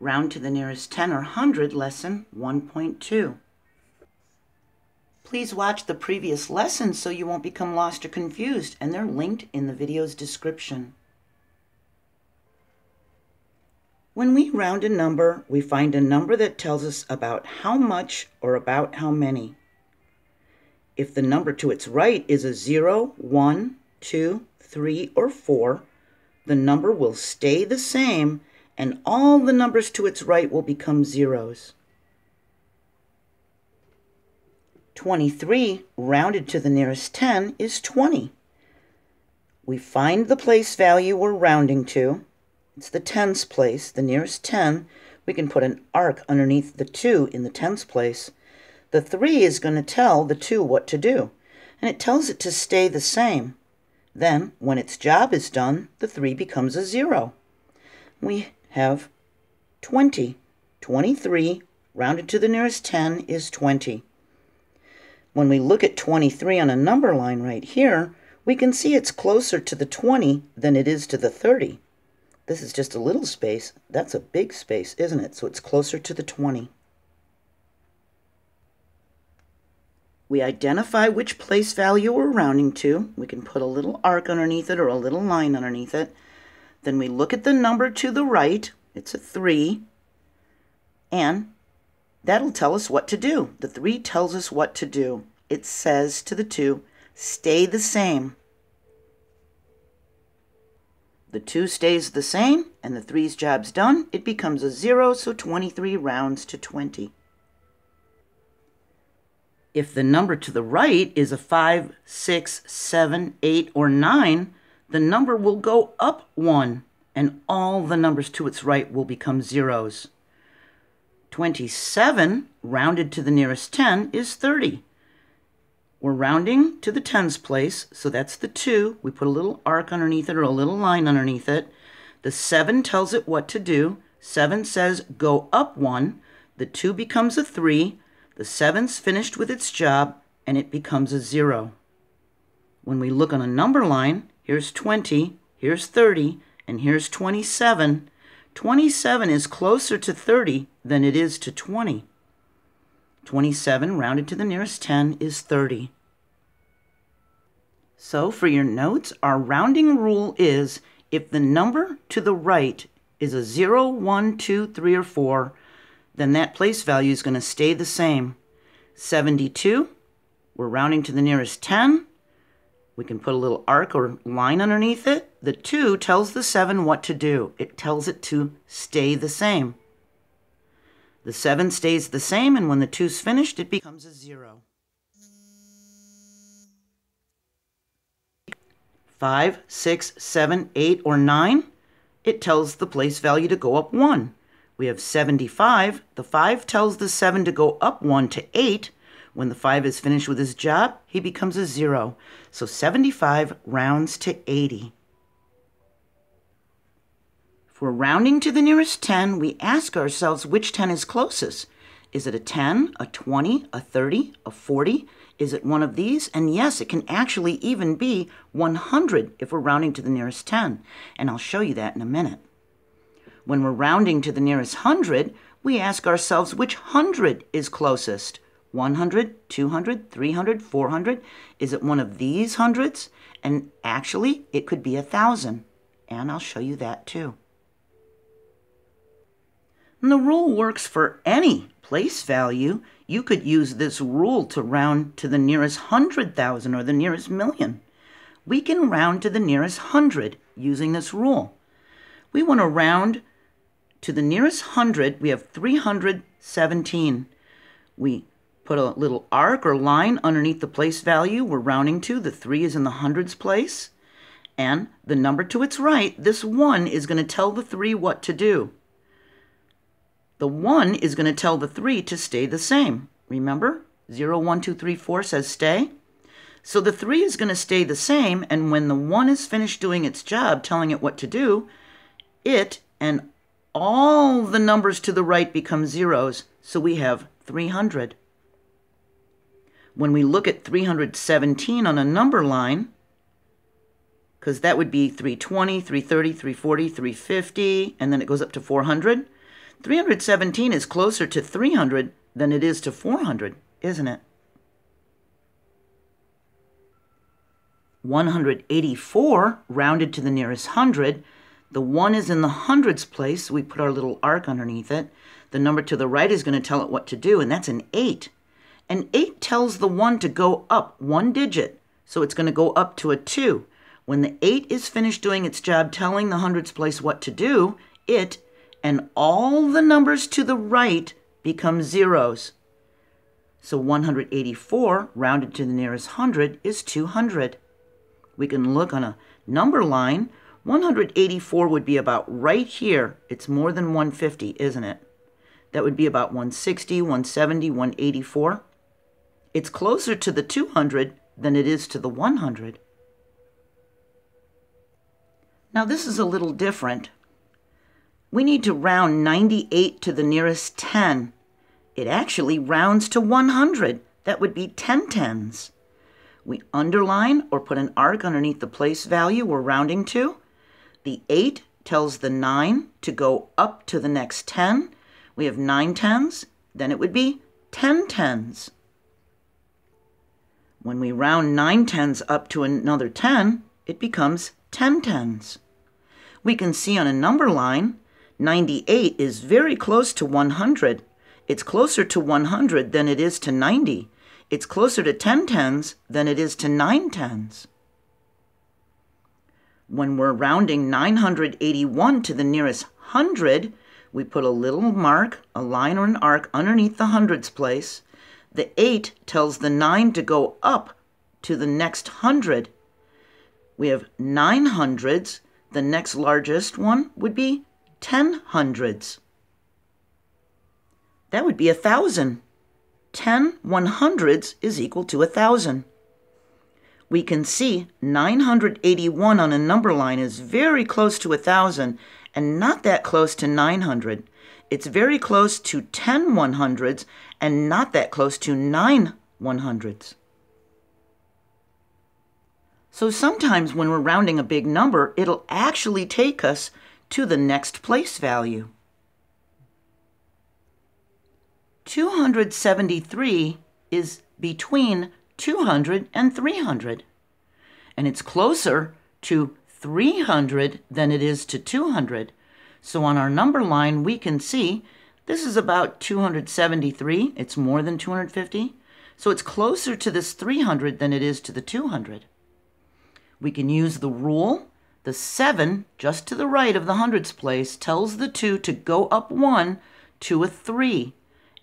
Round to the nearest 10 or 100, lesson 1.2. Please watch the previous lessons so you won't become lost or confused, and they're linked in the video's description. When we round a number, we find a number that tells us about how much or about how many. If the number to its right is a 0, 1, 2, 3, or 4, the number will stay the same and all the numbers to its right will become zeros. 23 rounded to the nearest 10 is 20. We find the place value we're rounding to. It's the tens place, the nearest 10. We can put an arc underneath the 2 in the tens place. The 3 is going to tell the 2 what to do, and it tells it to stay the same. Then, when its job is done, the 3 becomes a 0. We have 20. 23 rounded to the nearest 10 is 20. When we look at 23 on a number line right here, we can see it's closer to the 20 than it is to the 30. This is just a little space. That's a big space, isn't it? So it's closer to the 20. We identify which place value we're rounding to. We can put a little arc underneath it or a little line underneath it. Then we look at the number to the right, it's a 3, and that'll tell us what to do. The 3 tells us what to do. It says to the 2, stay the same. The 2 stays the same, and the 3's job's done. It becomes a 0, so 23 rounds to 20. If the number to the right is a 5, 6, 7, 8, or 9, the number will go up 1, and all the numbers to its right will become zeros. 27, rounded to the nearest 10, is 30. We're rounding to the tens place, so that's the 2. We put a little arc underneath it or a little line underneath it. The 7 tells it what to do. 7 says go up 1. The 2 becomes a 3. The 7's finished with its job, and it becomes a 0. When we look on a number line, here's 20, here's 30, and here's 27. 27 is closer to 30 than it is to 20. 27 rounded to the nearest 10 is 30. So for your notes, our rounding rule is if the number to the right is a 0, 1, 2, 3, or 4, then that place value is going to stay the same. 72, we're rounding to the nearest 10. We can put a little arc or line underneath it. The 2 tells the 7 what to do. It tells it to stay the same. The 7 stays the same, and when the 2's finished, it becomes a 0. 5, 6, 7, 8, or 9, it tells the place value to go up 1. We have 75. The 5 tells the 7 to go up 1 to 8. When the 5 is finished with his job, he becomes a 0. So 75 rounds to 80. For rounding to the nearest 10, we ask ourselves which 10 is closest. Is it a 10, a 20, a 30, a 40? Is it one of these? And yes, it can actually even be 100 if we're rounding to the nearest 10. And I'll show you that in a minute. When we're rounding to the nearest 100, we ask ourselves which 100 is closest. 100, 200, 300, 400. Is it one of these hundreds? And actually, it could be 1,000. And I'll show you that too. And the rule works for any place value. You could use this rule to round to the nearest 100,000 or the nearest million. We can round to the nearest 100 using this rule. We want to round to the nearest 100. We have 317. We put a little arc or line underneath the place value we're rounding to. The 3 is in the hundreds place. And the number to its right, this 1 is going to tell the 3 what to do. The 1 is going to tell the 3 to stay the same. Remember, 0, 1, 2, 3, 4 says stay. So the 3 is going to stay the same, and when the 1 is finished doing its job, telling it what to do, it and all the numbers to the right become zeros, so we have 300. When we look at 317 on a number line, because that would be 320, 330, 340, 350, and then it goes up to 400, 317 is closer to 300 than it is to 400, isn't it? 184 rounded to the nearest 100. The 1 is in the hundreds place, so we put our little arc underneath it. The number to the right is going to tell it what to do, and that's an 8. An 8 tells the 1 to go up one digit, so it's going to go up to a 2. When the 8 is finished doing its job telling the hundreds place what to do, it and all the numbers to the right become zeros. So 184 rounded to the nearest 100 is 200. We can look on a number line. 184 would be about right here. It's more than 150, isn't it? That would be about 160, 170, 184. It's closer to the 200 than it is to the 100. Now this is a little different. We need to round 98 to the nearest 10. It actually rounds to 100. That would be 10 tens. We underline or put an arc underneath the place value we're rounding to. The 8 tells the 9 to go up to the next 10. We have 9 tens, then it would be 10 tens. When we round 9 tens up to another 10, it becomes 10 tens. We can see on a number line, 98 is very close to 100. It's closer to 100 than it is to 90. It's closer to 10 tens than it is to 9 tens. When we're rounding 981 to the nearest 100, we put a little mark, a line or an arc underneath the hundreds place. The 8 tells the 9 to go up to the next 100. We have 9 hundreds. The next largest one would be 10 hundreds. That would be 1,000. 10 one hundreds is equal to 1,000. We can see 981 on a number line is very close to 1,000 and not that close to 900. It's very close to 10 one hundreds and not that close to 9 one hundreds. So sometimes when we're rounding a big number, it'll actually take us to the next place value. 273 is between 200 and 300, and it's closer to 300 than it is to 200. So on our number line we can see this is about 273. It's more than 250, so it's closer to this 300 than it is to the 200. We can use the rule. The 7 just to the right of the hundreds place tells the 2 to go up 1 to a 3,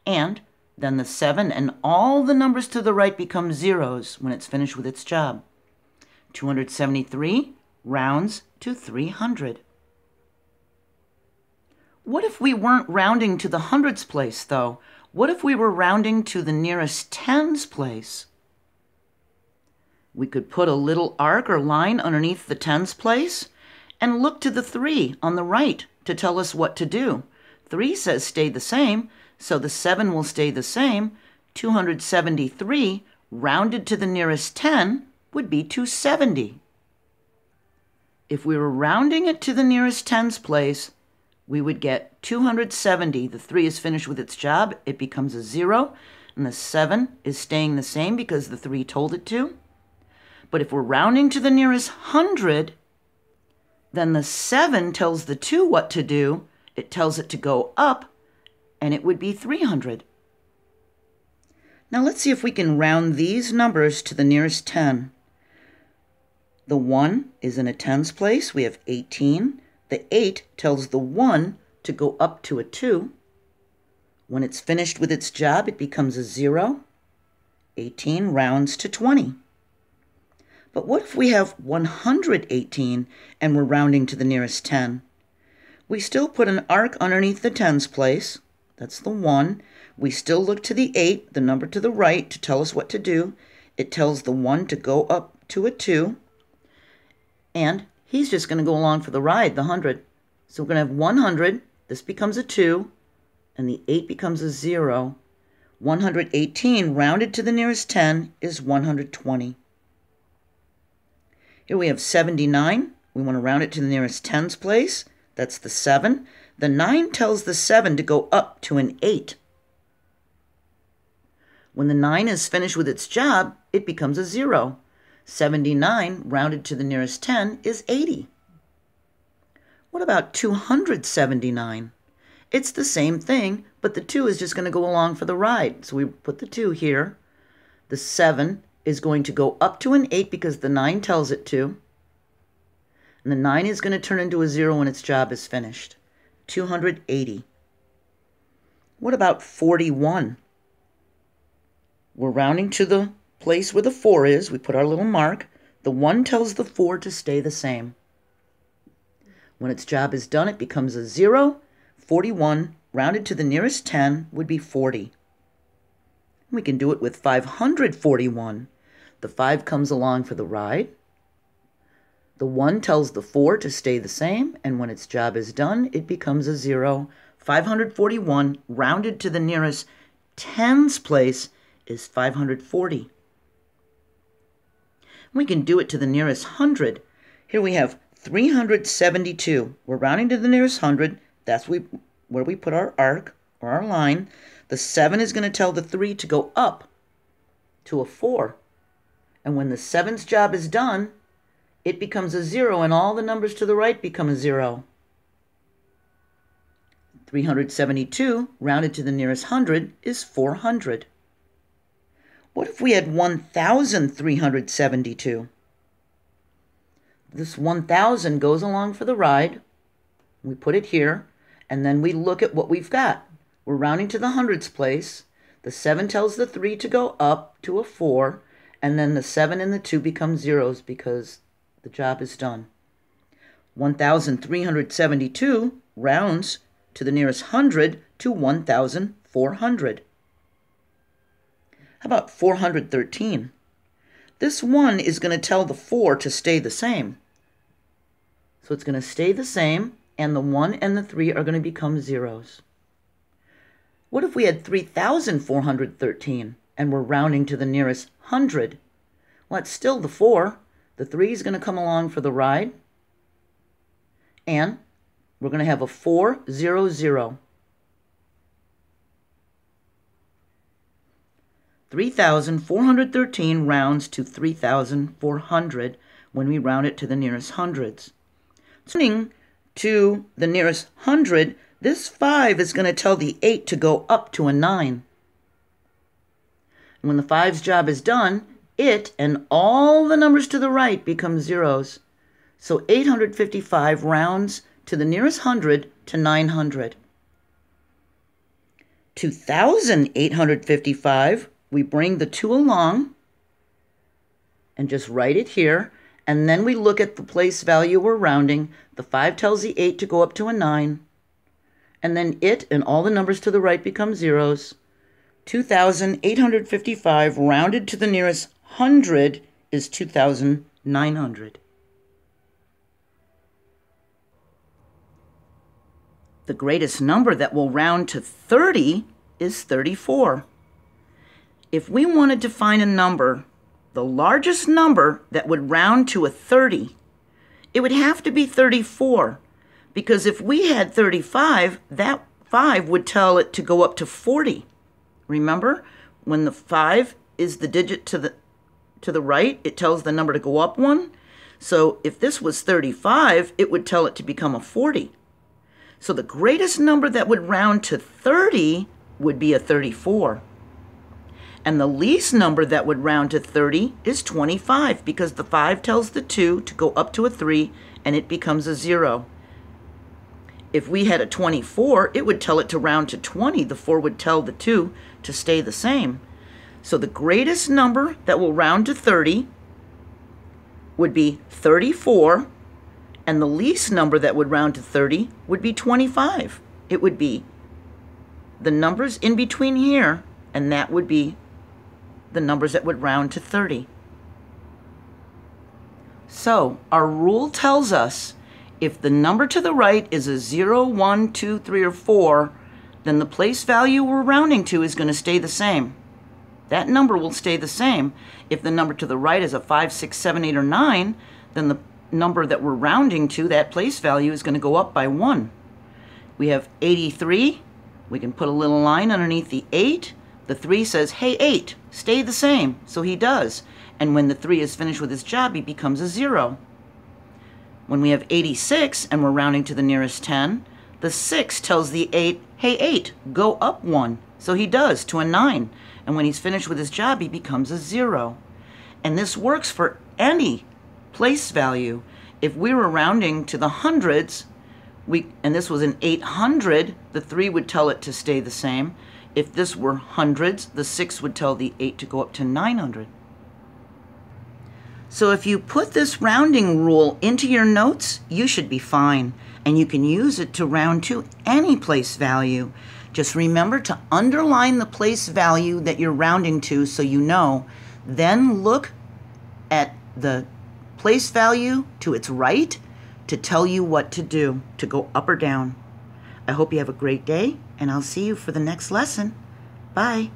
and then the 7 and all the numbers to the right become zeros when it's finished with its job. 273 rounds to 300. What if we weren't rounding to the hundreds place, though? What if we were rounding to the nearest tens place? We could put a little arc or line underneath the tens place and look to the 3 on the right to tell us what to do. 3 says stay the same, so the 7 will stay the same. 273 rounded to the nearest 10 would be 270. If we were rounding it to the nearest tens place, we would get 270. The 3 is finished with its job. It becomes a 0. And the 7 is staying the same because the 3 told it to. But if we're rounding to the nearest 100, then the 7 tells the 2 what to do. It tells it to go up, and it would be 300. Now let's see if we can round these numbers to the nearest 10. The 1 is in a tens place. We have 18. The 8 tells the 1 to go up to a 2. When it's finished with its job, it becomes a 0. 18 rounds to 20. But what if we have 118 and we're rounding to the nearest 10? We still put an arc underneath the tens place. That's the 1. We still look to the 8, the number to the right, to tell us what to do. It tells the 1 to go up to a 2. And he's just going to go along for the ride, the 100. So we're going to have 100. This becomes a 2. And the 8 becomes a 0. 118 rounded to the nearest 10 is 120. Here we have 79. We want to round it to the nearest tens place. That's the 7. The 9 tells the 7 to go up to an 8. When the 9 is finished with its job, it becomes a 0. 79 rounded to the nearest 10 is 80. What about 279? It's the same thing, but the 2 is just going to go along for the ride. So we put the 2 here. The 7 is going to go up to an 8 because the 9 tells it to. And the 9 is going to turn into a 0 when its job is finished. 280. What about 41? We're rounding to the place where the 4 is. We put our little mark. The 1 tells the 4 to stay the same. When its job is done, it becomes a 0. 41 rounded to the nearest 10 would be 40. We can do it with 541. The 5 comes along for the ride. The 1 tells the 4 to stay the same, and when its job is done, it becomes a 0. 541 rounded to the nearest 10's place is 540. We can do it to the nearest 100. Here we have 372. We're rounding to the nearest 100. That's where we put our arc, or our line. The 7 is going to tell the 3 to go up to a 4. And when the 7's job is done, it becomes a 0, and all the numbers to the right become a 0. 372 rounded to the nearest 100 is 400. What if we had 1,372? This 1,000 goes along for the ride. We put it here, and then we look at what we've got. We're rounding to the 100's place. The 7 tells the 3 to go up to a 4, and then the 7 and the 2 become 0s because the job is done. 1,372 rounds to the nearest 100 to 1,400. How about 413? This 1 is going to tell the 4 to stay the same. So it's going to stay the same, and the 1 and the 3 are going to become 0s. What if we had 3,413 and we're rounding to the nearest 100? Well, it's still the 4. The 3 is going to come along for the ride, and we're going to have a 400. 3,413 rounds to 3,400 when we round it to the nearest hundreds. Turning to the nearest 100, this 5 is going to tell the 8 to go up to a 9. And when the 5's job is done, it and all the numbers to the right become 0s. So 855 rounds to the nearest 100 to 900. 2,855, we bring the 2 along and just write it here. And then we look at the place value we're rounding. The 5 tells the 8 to go up to a 9. And then it and all the numbers to the right become 0s. 2,855 rounded to the nearest 100 is 2,900. The greatest number that will round to 30 is 34. If we wanted to find a number, the largest number that would round to a 30, it would have to be 34. Because if we had 35, that 5 would tell it to go up to 40. Remember, when the 5 is the digit to the right, it tells the number to go up 1. So if this was 35, it would tell it to become a 40. So the greatest number that would round to 30 would be a 34. And the least number that would round to 30 is 25, because the 5 tells the 2 to go up to a 3, and it becomes a 0. If we had a 24, it would tell it to round to 20. The 4 would tell the 2 to stay the same. So the greatest number that will round to 30 would be 34, and the least number that would round to 30 would be 25. It would be the numbers in between here, and that would be the numbers that would round to 30. So our rule tells us if the number to the right is a 0, 1, 2, 3, or 4, then the place value we're rounding to is going to stay the same. That number will stay the same. If the number to the right is a 5, 6, 7, 8, or 9, then the number that we're rounding to, that place value, is going to go up by 1. We have 83. We can put a little line underneath the 8. The 3 says, hey, 8, stay the same. So he does. And when the 3 is finished with his job, he becomes a 0. When we have 86 and we're rounding to the nearest 10, the 6 tells the 8, hey, 8, go up 1. So he does, to a 9. And when he's finished with his job, he becomes a 0. And this works for any place value. If we were rounding to the hundreds, and this was an 800, the 3 would tell it to stay the same. If this were hundreds, the 6 would tell the 8 to go up to 900. So if you put this rounding rule into your notes, you should be fine. And you can use it to round to any place value. Just remember to underline the place value that you're rounding to so you know. Then look at the place value to its right to tell you what to do, to go up or down. I hope you have a great day, and I'll see you for the next lesson. Bye.